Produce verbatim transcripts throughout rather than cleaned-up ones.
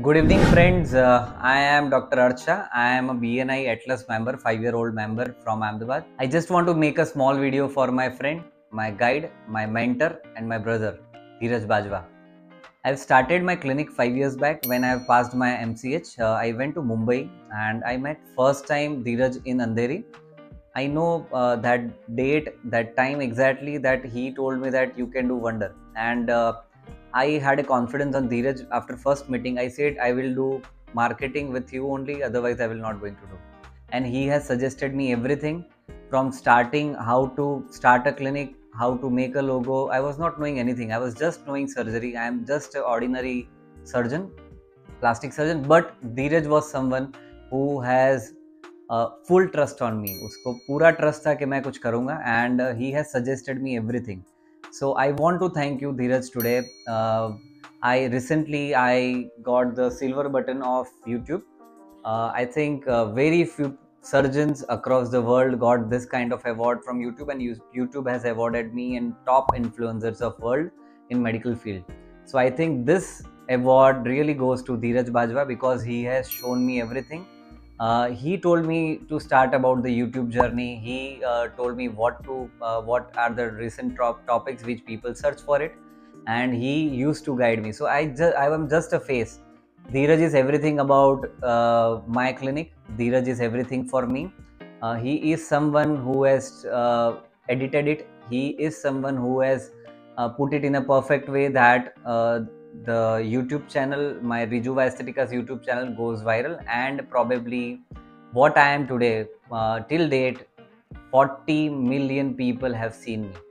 Good evening, friends. Uh, I am Dr Arth Shah. I am a B N I Atlas member, five year old member from Ahmedabad. I just want to make a small video for my friend, my guide, my mentor and my brother, Dhiraj Bajwa. I have started my clinic five years back when I have passed my M C H. Uh, I went to Mumbai and I met first time Dhiraj in Andheri. I know uh, that date, that time exactly that he told me that you can do wonder. And uh, I had a confidence on Dhiraj after first meeting. I said, I will do marketing with you only, otherwise I will not going to do. And he has suggested me everything from starting, how to start a clinic, how to make a logo. I was not knowing anything. I was just knowing surgery. I am just an ordinary surgeon, plastic surgeon. But Dhiraj was someone who has uh, full trust on me. Usko pura trust tha ki main kuch karunga, and uh, he has suggested me everything. So I want to thank you, Dhiraj, today. Uh, I recently I got the silver button of YouTube. Uh, I think uh, very few surgeons across the world got this kind of award from YouTube, and YouTube has awarded me and top influencers of world in medical field. So I think this award really goes to Dhiraj Bajwa because he has shown me everything. Uh, he told me to start about the YouTube journey. He uh, told me what to, uh, what are the recent top topics which people search for it, and he used to guide me. So I, ju I am just a face. Dhiraj is everything about uh, my clinic. Dhiraj is everything for me. Uh, he is someone who has uh, edited it. He is someone who has uh, put it in a perfect way that Uh, the YouTube channel, my Rejuva Aesthetica's YouTube channel, goes viral, and probably what I am today, uh, till date, forty million people have seen me.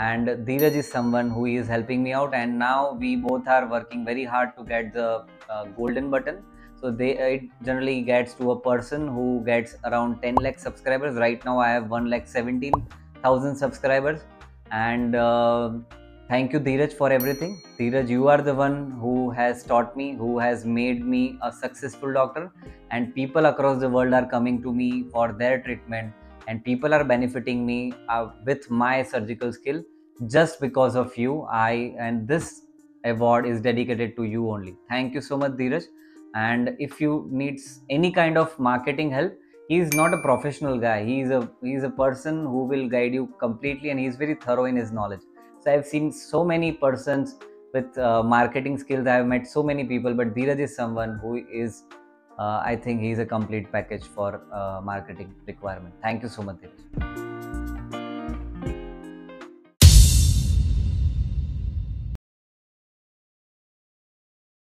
And Dhiraj is someone who is helping me out, and now we both are working very hard to get the uh, golden button. So they, uh, it generally gets to a person who gets around ten lakh subscribers. Right now I have one lakh seventeen thousand subscribers, and uh, thank you, Dhiraj, for everything. Dhiraj, you are the one who has taught me, who has made me a successful doctor, and people across the world are coming to me for their treatment, and people are benefiting me uh, with my surgical skill just because of you. I and this award is dedicated to you only. Thank you so much, Dhiraj. And if you need any kind of marketing help, he is not a professional guy. He is a, he is a person who will guide you completely, and he is very thorough in his knowledge. I have seen so many persons with uh, marketing skills. I have met so many people, but Dhiraj is someone who is, uh, I think he is a complete package for uh, marketing requirement. Thank you so much, Dhiraj.